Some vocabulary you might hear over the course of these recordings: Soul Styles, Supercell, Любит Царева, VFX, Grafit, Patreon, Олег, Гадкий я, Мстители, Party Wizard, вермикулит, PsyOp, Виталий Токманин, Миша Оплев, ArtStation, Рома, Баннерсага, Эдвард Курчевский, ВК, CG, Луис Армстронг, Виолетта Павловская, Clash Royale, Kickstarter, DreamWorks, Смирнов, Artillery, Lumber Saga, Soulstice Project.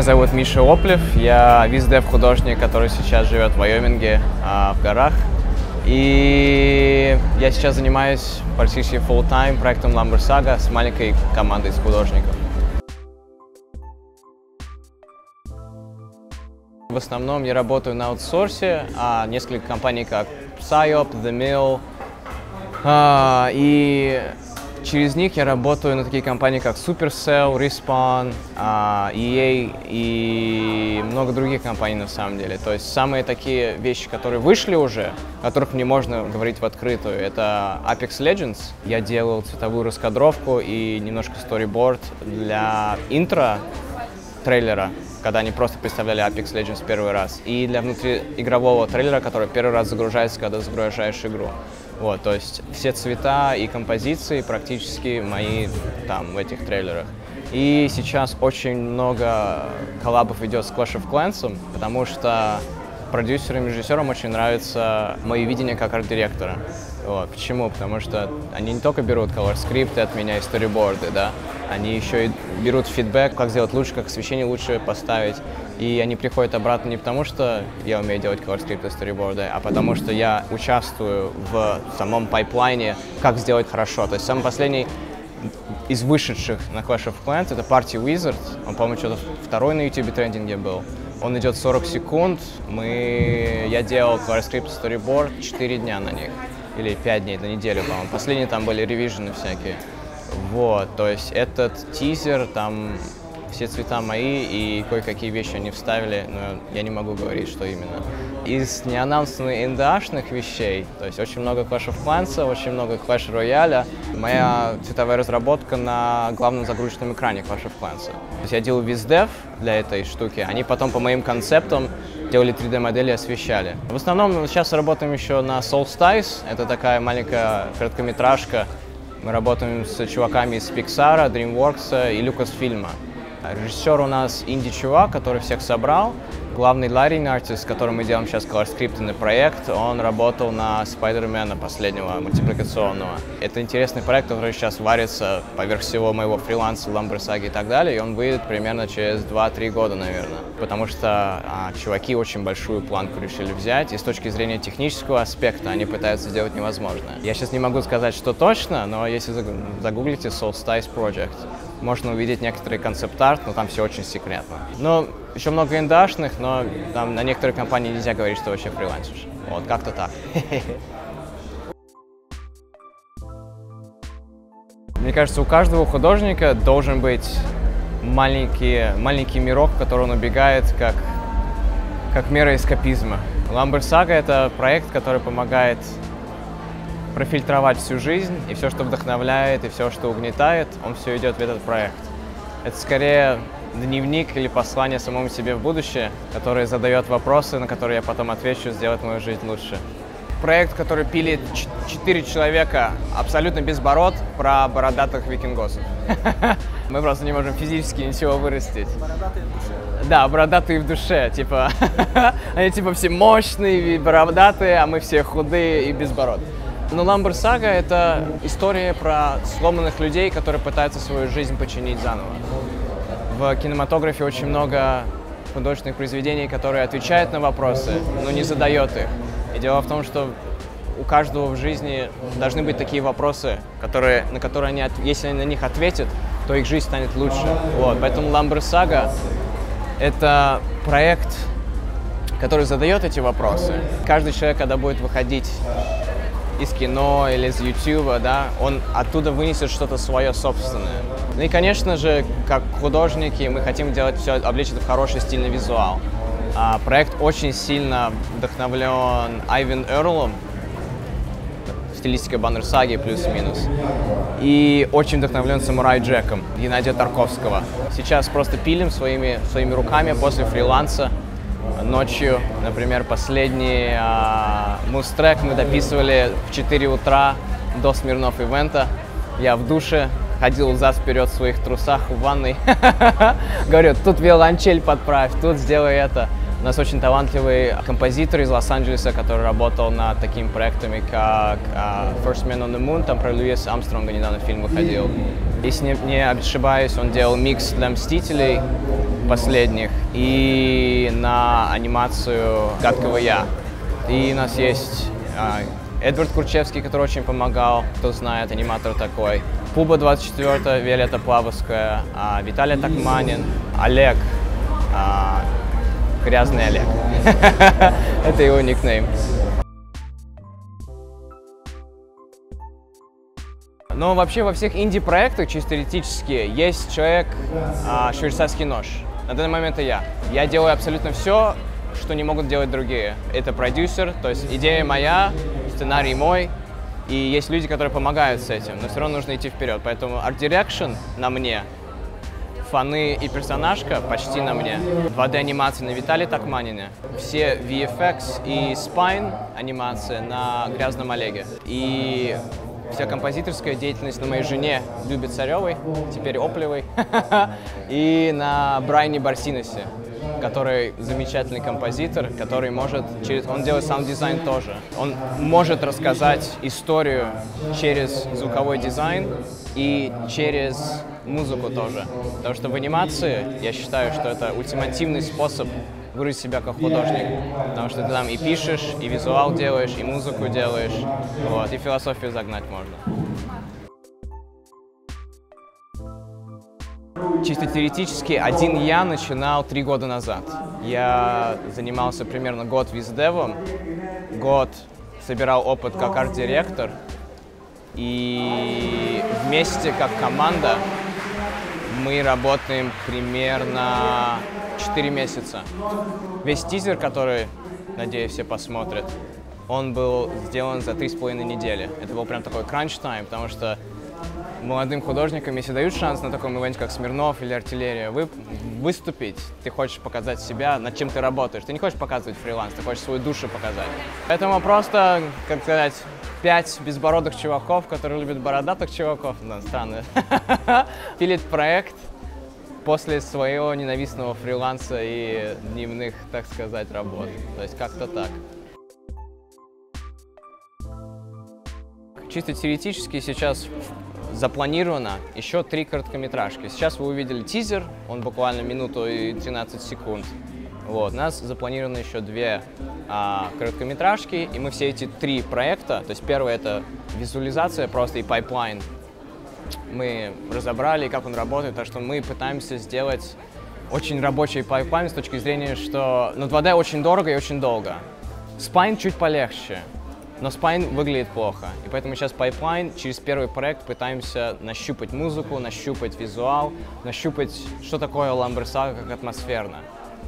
Меня зовут Миша Оплев, я виздев-художник, который сейчас живет в Вайоминге, в горах. И я сейчас занимаюсь практически full-time проектом Lumber Saga с маленькой командой из художников. В основном я работаю на аутсорсе, а несколько компаний, как PsyOp, The Mill, и через них я работаю на такие компании, как Supercell, Respawn, EA и много других компаний на самом деле. То есть самые такие вещи, которые вышли уже, о которых не можно говорить в открытую, это Apex Legends. Я делал цветовую раскадровку и немножко сториборд для интро трейлера, когда они просто представляли Apex Legends первый раз, и для внутриигрового трейлера, который первый раз загружается, когда загружаешь игру. Вот, то есть все цвета и композиции практически мои там в этих трейлерах. И сейчас очень много коллабов идет с Clash of Clans, потому что продюсерам и режиссерам очень нравится мое видение как арт-директора. Вот, почему? Потому что они не только берут колор-скрипты от меня и сториборды, да, они еще и берут фидбэк, как сделать лучше, как освещение лучше поставить. И они приходят обратно не потому, что я умею делать колор-скрипты и сториборды, а потому что я участвую в самом пайплайне, как сделать хорошо. То есть самый последний из вышедших на Clash of Clans — это Party Wizard. Он, по-моему, что-то второй на YouTube трендинге был. Он идет 40 секунд. Я делал колор-скрипт и сториборд 4 дня на них. Или 5 дней, на неделю, по-моему. Последние там были ревижены всякие. Вот, то есть этот тизер, там все цвета мои, и кое-какие вещи они вставили, но я не могу говорить, что именно. Из неанонсных НДАшных вещей, то есть очень много Clash of Clans, очень много Clash Royale. Моя цветовая разработка на главном загрузочном экране Clash of Clans. То есть я делал виздев для этой штуки, они потом по моим концептам делали 3D-модели, освещали. В основном сейчас работаем еще на Soul Styles, это такая маленькая короткометражка. Мы работаем с чуваками из Pixar, DreamWorks и Lucasfilm. Режиссер у нас инди-чувак, который всех собрал. Главный лайн-артист, с которым мы делаем сейчас колор-скриптный проект, он работал на Спайдермена последнего, мультипликационного. Это интересный проект, который сейчас варится поверх всего моего фриланса, Ламберсаги и так далее, и он выйдет примерно через 2-3 года, наверное. Потому что чуваки очень большую планку решили взять, и с точки зрения технического аспекта они пытаются сделать невозможное. Я сейчас не могу сказать, что точно, но если загуглите Soulstice Project, можно увидеть некоторые концепт-арт, но там все очень секретно. Но еще много индашных, но там на некоторые компании нельзя говорить, что вообще фрилансишь. Вот, как-то так. Мне кажется, у каждого художника должен быть маленький мирок, в который он убегает, как мера эскапизма. Lumber Saga — это проект, который помогает профильтровать всю жизнь, и все, что вдохновляет, и все, что угнетает, он все идет в этот проект. Это скорее дневник или послание самому себе в будущее, которое задает вопросы, на которые я потом отвечу, сделать мою жизнь лучше. Проект, который пилит 4 человека абсолютно без бород про бородатых викингосов. Мы просто не можем физически ничего вырастить. Бородатые в душе. Да, бородатые в душе, типа. Они типа все мощные, бородатые, а мы все худые и без бород. Но Lumber Saga — это история про сломанных людей, которые пытаются свою жизнь починить заново. В кинематографе очень много художественных произведений, которые отвечают на вопросы, но не задают их. И дело в том, что у каждого в жизни должны быть такие вопросы, на которые они, если они на них ответят, то их жизнь станет лучше. Вот. Поэтому Lumber Saga — это проект, который задает эти вопросы. Каждый человек, когда будет выходить из кино или из Ютуба, да, он оттуда вынесет что-то свое собственное. Ну и, конечно же, как художники, мы хотим делать все, облечь это в хороший стильный визуал. Проект очень сильно вдохновлен Айвен Эрлом, стилистика Баннерсаги плюс-минус, и очень вдохновлен Самурай Джеком Геннадия Тарковского. Сейчас просто пилим своими руками после фриланса. Ночью, например, последний муз-трек мы дописывали в 4 утра до Смирнов ивента. Я в душе, ходил взад-вперед в своих трусах в ванной. Говорю, тут виолончель подправь, тут сделай это. У нас очень талантливый композитор из Лос-Анджелеса, который работал над такими проектами, как First Man on the Moon, там про Луиса Армстронга недавно фильм выходил. Если не ошибаюсь, он делал микс для «Мстителей». последних, и на анимацию «Гадкого я». И у нас есть Эдвард Курчевский, который очень помогал, кто знает, аниматор такой. Пуба 24, Виолетта Павловская, Виталий Токманин, Олег, грязный Олег. Это его никнейм. Но вообще во всех инди-проектах, чисто теоретически, есть человек, швейцарский нож. На данный момент это я. Я делаю абсолютно все, что не могут делать другие. Это продюсер, то есть идея моя, сценарий мой, и есть люди, которые помогают с этим, но все равно нужно идти вперед. Поэтому Art Direction на мне, фаны и персонажка почти на мне, 2D-анимация на Виталии Токманине, все VFX и Spine анимация на Грязном Олеге, и вся композиторская деятельность на моей жене Любит Царевой, теперь Оплевой, и на Брайне Барсиносе, который замечательный композитор, который может через... Он делает саунд-дизайн тоже. Он может рассказать историю через звуковой дизайн и через музыку тоже. Потому что в анимации я считаю, что это ультимативный способ выразить себя как художник. Потому что ты там и пишешь, и визуал делаешь, и музыку делаешь, вот, и философию загнать можно. Чисто теоретически, один я начинал 3 года назад. Я занимался примерно год виздевом, год собирал опыт как арт-директор, и вместе как команда мы работаем примерно 4 месяца. Весь тизер, который, надеюсь, все посмотрят, он был сделан за 3,5 недели. Это был прям такой кранч-тайм, потому что молодым художникам, если дают шанс на таком ивенте, как Смирнов или Артиллерия, выступить, ты хочешь показать себя, над чем ты работаешь. Ты не хочешь показывать фриланс, ты хочешь свою душу показать. Поэтому просто, как сказать, 5 безбородых чуваков, которые любят бородатых чуваков, да, странно, пилит проект после своего ненавистного фриланса и дневных, так сказать, работ. То есть как-то так. Чисто теоретически сейчас запланировано еще 3 короткометражки. Сейчас вы увидели тизер, он буквально 1 минуту и 13 секунд. Вот. У нас запланировано еще 2 короткометражки, и мы все эти 3 проекта, то есть первое — это визуализация просто и пайплайн. Мы разобрали, как он работает, так что мы пытаемся сделать очень рабочий пайплайн с точки зрения, что... Но 2D очень дорого и очень долго. Spine чуть полегче. Но Spine выглядит плохо, и поэтому сейчас Pipeline через первый проект пытаемся нащупать музыку, нащупать визуал, нащупать, что такое Lumber Saga как атмосферно,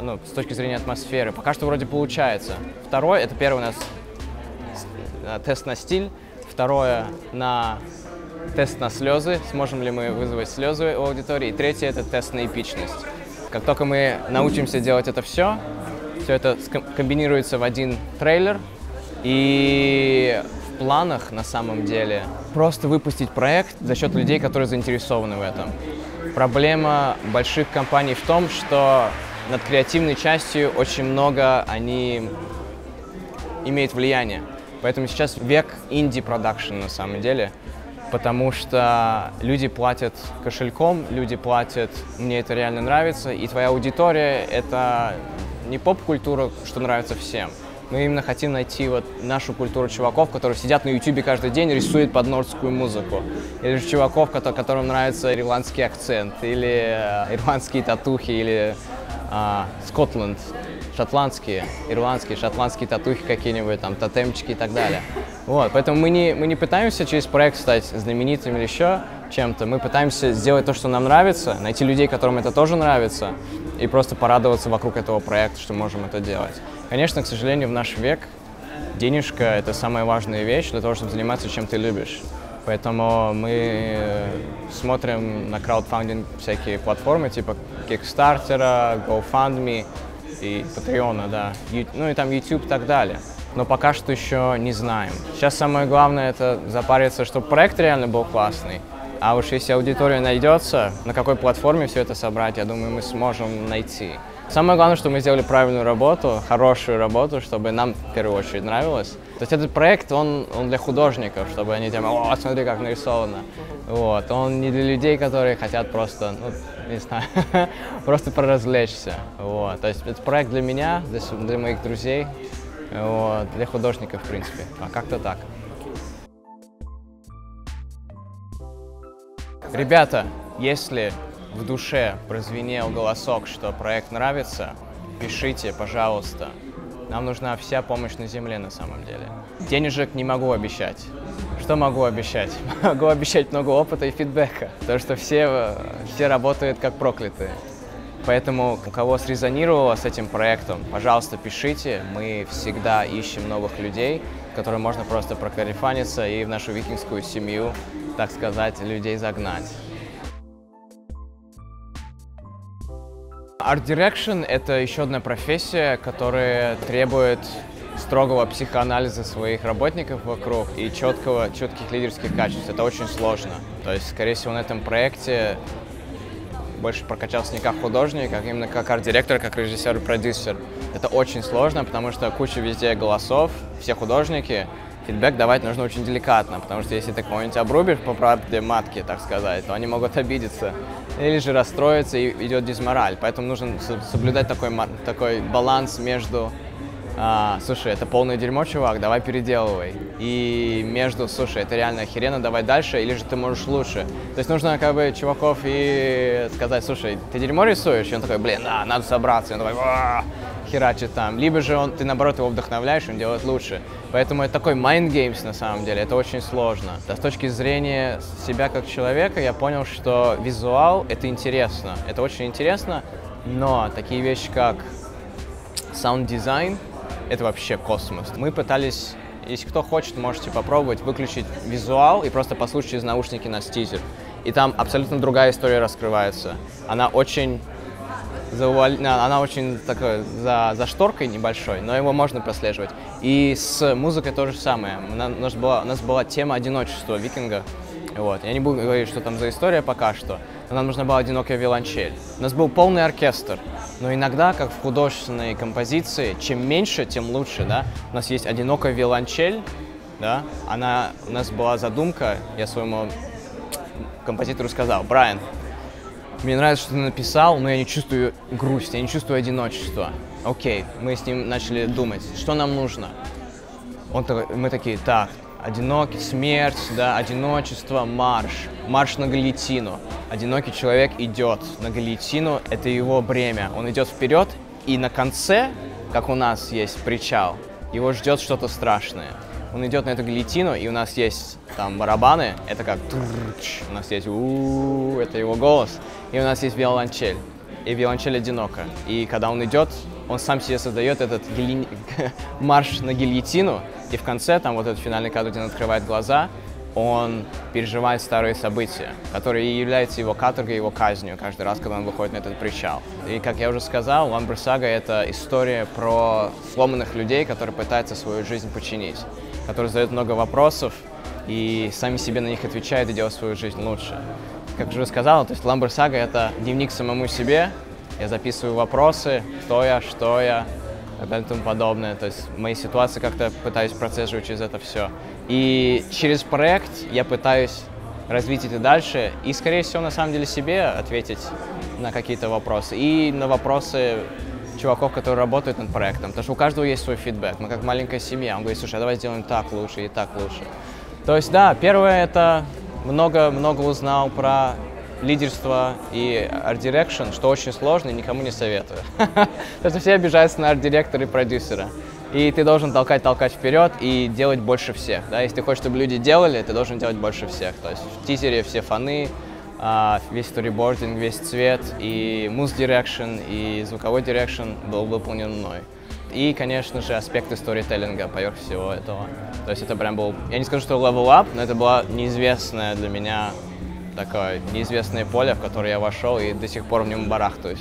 ну, с точки зрения атмосферы. Пока что вроде получается. Второе, это первый у нас тест на стиль, второе на тест на слезы, сможем ли мы вызвать слезы у аудитории, и третье это тест на эпичность. Как только мы научимся делать это все это комбинируется в один трейлер. И в планах, на самом деле, просто выпустить проект за счет людей, которые заинтересованы в этом. Проблема больших компаний в том, что над креативной частью очень много они имеют влияние. Поэтому сейчас век инди-продакшн, на самом деле, потому что люди платят кошельком, люди платят «мне это реально нравится», и твоя аудитория — это не поп-культура, что нравится всем. Мы именно хотим найти вот нашу культуру чуваков, которые сидят на YouTube каждый день и рисуют под нордскую музыку. Или же чуваков, которым нравится ирландский акцент, или ирландские татухи, или шотландские, ирландские, шотландские татухи какие-нибудь, там, тотемчики и так далее. Вот, поэтому мы не пытаемся через проект стать знаменитым или еще чем-то. Мы пытаемся сделать то, что нам нравится, найти людей, которым это тоже нравится, и просто порадоваться вокруг этого проекта, что можем это делать. Конечно, к сожалению, в наш век денежка – это самая важная вещь для того, чтобы заниматься чем ты любишь. Поэтому мы смотрим на краудфандинг всякие платформы типа Kickstarter, GoFundMe и Patreon, да, ну и там YouTube и так далее. Но пока что еще не знаем. Сейчас самое главное – это запариться, чтобы проект реально был классный. А уж если аудитория найдется, на какой платформе все это собрать, я думаю, мы сможем найти. Самое главное, что мы сделали правильную работу, хорошую работу, чтобы нам в первую очередь нравилось. То есть этот проект, он для художников, чтобы они там, о, смотри, как нарисовано. Вот. Он не для людей, которые хотят просто, ну, не знаю, просто поразвлечься. Вот. То есть это проект для меня, для моих друзей, вот, для художников, в принципе. А как-то так. Ребята, если в душе прозвенел голосок, что проект нравится, пишите, пожалуйста. Нам нужна вся помощь на земле, на самом деле. Денежек не могу обещать. Что могу обещать? Могу обещать много опыта и фидбэка. Потому что все работают как проклятые. Поэтому, у кого срезонировало с этим проектом, пожалуйста, пишите. Мы всегда ищем новых людей, которым можно просто прокарифаниться и в нашу викингскую семью, так сказать, людей загнать. Art Direction — это еще одна профессия, которая требует строгого психоанализа своих работников вокруг и четких лидерских качеств. Это очень сложно. То есть, скорее всего, на этом проекте больше прокачался не как художник, а именно как арт-директор, как режиссер и продюсер. Это очень сложно, потому что куча везде голосов, все художники. Фидбэк давать нужно очень деликатно, потому что если ты кого-нибудь обрубишь по правде матки, так сказать, то они могут обидеться. Или же расстроиться, и идет дизмораль. Поэтому нужно соблюдать такой баланс между «слушай, это полное дерьмо, чувак, давай переделывай», и между «слушай, это реально охеренно, давай дальше, или же ты можешь лучше». То есть нужно как бы чуваков и сказать «слушай, ты дерьмо рисуешь?» И он такой «блин, да, надо собраться», и он такой «ааа», херачит там. Либо же ты, наоборот, его вдохновляешь, он делает лучше. Поэтому это такой mind games, на самом деле, это очень сложно. А с точки зрения себя как человека, я понял, что визуал — это интересно. Это очень интересно, но такие вещи, как саунд-дизайн, это вообще космос. Мы пытались, если кто хочет, можете попробовать выключить визуал и просто послушать из наушники на стизер. И там абсолютно другая история раскрывается. Она очень такой, за шторкой небольшой, но его можно прослеживать. И с музыкой то же самое. У нас была тема одиночества викинга. Вот. Я не буду говорить, что там за история пока что. Но нам нужна была одинокая виолончель. У нас был полный оркестр. Но иногда, как в художественной композиции, чем меньше, тем лучше. Да? У нас есть одинокая виолончель. Да? У нас была задумка, я своему композитору сказал: «Брайан, мне нравится, что ты написал, но я не чувствую грусть, я не чувствую одиночества». Окей, мы с ним начали думать, что нам нужно. Мы такие: так, одинокий, смерть, да, одиночество, марш. Марш на гильотину. Одинокий человек идет на гильотину, это его бремя. Он идет вперед, и на конце, как у нас есть причал, его ждет что-то страшное. Он идет на эту гильотину, и у нас есть там барабаны, это как у нас есть это его голос, и у нас есть виолончель, и виолончель одинока. И когда он идет, он сам себе создает этот марш на гильотину, и в конце, там вот этот финальный кадр, где он открывает глаза, он переживает старые события, которые и являются его каторгой, его казнью каждый раз, когда он выходит на этот причал. И, как я уже сказал, Lumber Saga — это история про сломанных людей, которые пытаются свою жизнь починить, которые задают много вопросов и сами себе на них отвечают и делают свою жизнь лучше. Как уже сказал, то есть Lumber Saga — это дневник самому себе. Я записываю вопросы, кто я, что я, и тому подобное. То есть мои ситуации как-то пытаюсь процеживать через это все. И через проект я пытаюсь развить это дальше и, скорее всего, на самом деле себе ответить на какие-то вопросы и на вопросы чуваков, которые работают над проектом. Потому что у каждого есть свой фидбэк. Мы как маленькая семья. Он говорит: слушай, а давай сделаем так лучше и так лучше. То есть, да, первое — это много-много узнал про лидерство и арт-дирекшн, что очень сложно и никому не советую. Потому что все обижаются на арт-директора и продюсера. И ты должен толкать вперед и делать больше всех. Да? Если ты хочешь, чтобы люди делали, ты должен делать больше всех. То есть в тизере все фоны, весь сторибординг, весь цвет, и муз-дирекшн, и звуковой дирекшн был выполнен мной. И, конечно же, аспекты сторителлинга поверх всего этого. То есть это прям был, я не скажу, что level up, но это было неизвестное для меня, такое неизвестное поле, в которое я вошел и до сих пор в нем барахтаюсь.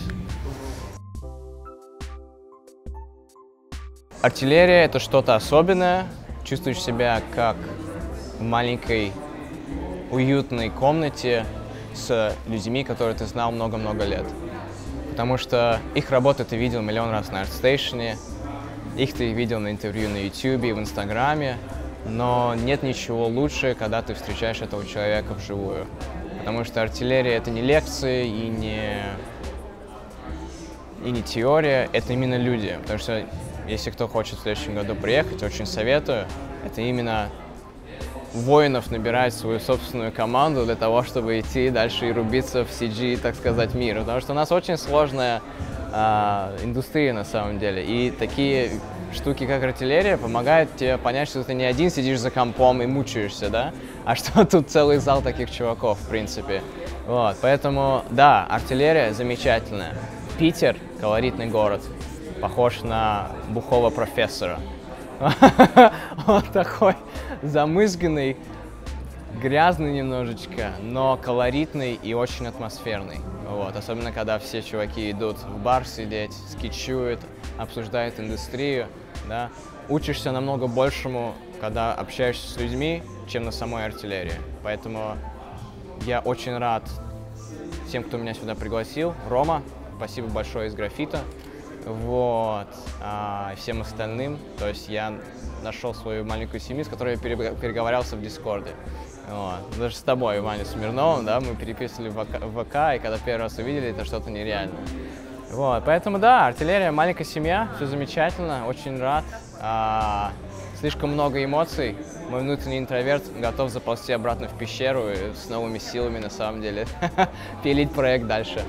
Артиллерия — это что-то особенное. Чувствуешь себя как в маленькой уютной комнате с людьми, которые ты знал много-много лет. потому что их работу ты видел миллион раз на ArtStation, их ты видел на интервью на YouTube, в Инстаграме, но нет ничего лучше, когда ты встречаешь этого человека вживую. Потому что артиллерия — это не лекции и не теория, это именно люди. Потому что если кто хочет в следующем году приехать, очень советую, это именно воинов набирать свою собственную команду для того, чтобы идти дальше и рубиться в CG, так сказать, мира. Потому что у нас очень сложная индустрия на самом деле. И такие штуки, как артиллерия, помогают тебе понять, что ты не один сидишь за компом и мучаешься, да? А что тут целый зал таких чуваков, в принципе. Вот, поэтому, да, артиллерия замечательная. Питер — колоритный город, похож на бухого профессора. Он такой замызганный, грязный немножечко, но колоритный и очень атмосферный. Вот. Особенно, когда все чуваки идут в бар сидеть, скетчуют, обсуждают индустрию. Да? Учишься намного большему, когда общаешься с людьми, чем на самой артиллерии. Поэтому я очень рад всем, кто меня сюда пригласил. Рома, спасибо большое из граффита. Вот, всем остальным, то есть я нашел свою маленькую семью, с которой я переговорялся в Дискорде. Вот. Даже с тобой, Ваня Смирновым, да, мы переписывали в ВК, и когда первый раз увидели, это что-то нереальное. Вот, поэтому да, артиллерия, маленькая семья, все замечательно, очень рад. Слишком много эмоций, мой внутренний интроверт готов заползти обратно в пещеру и с новыми силами, на самом деле, пилить проект дальше.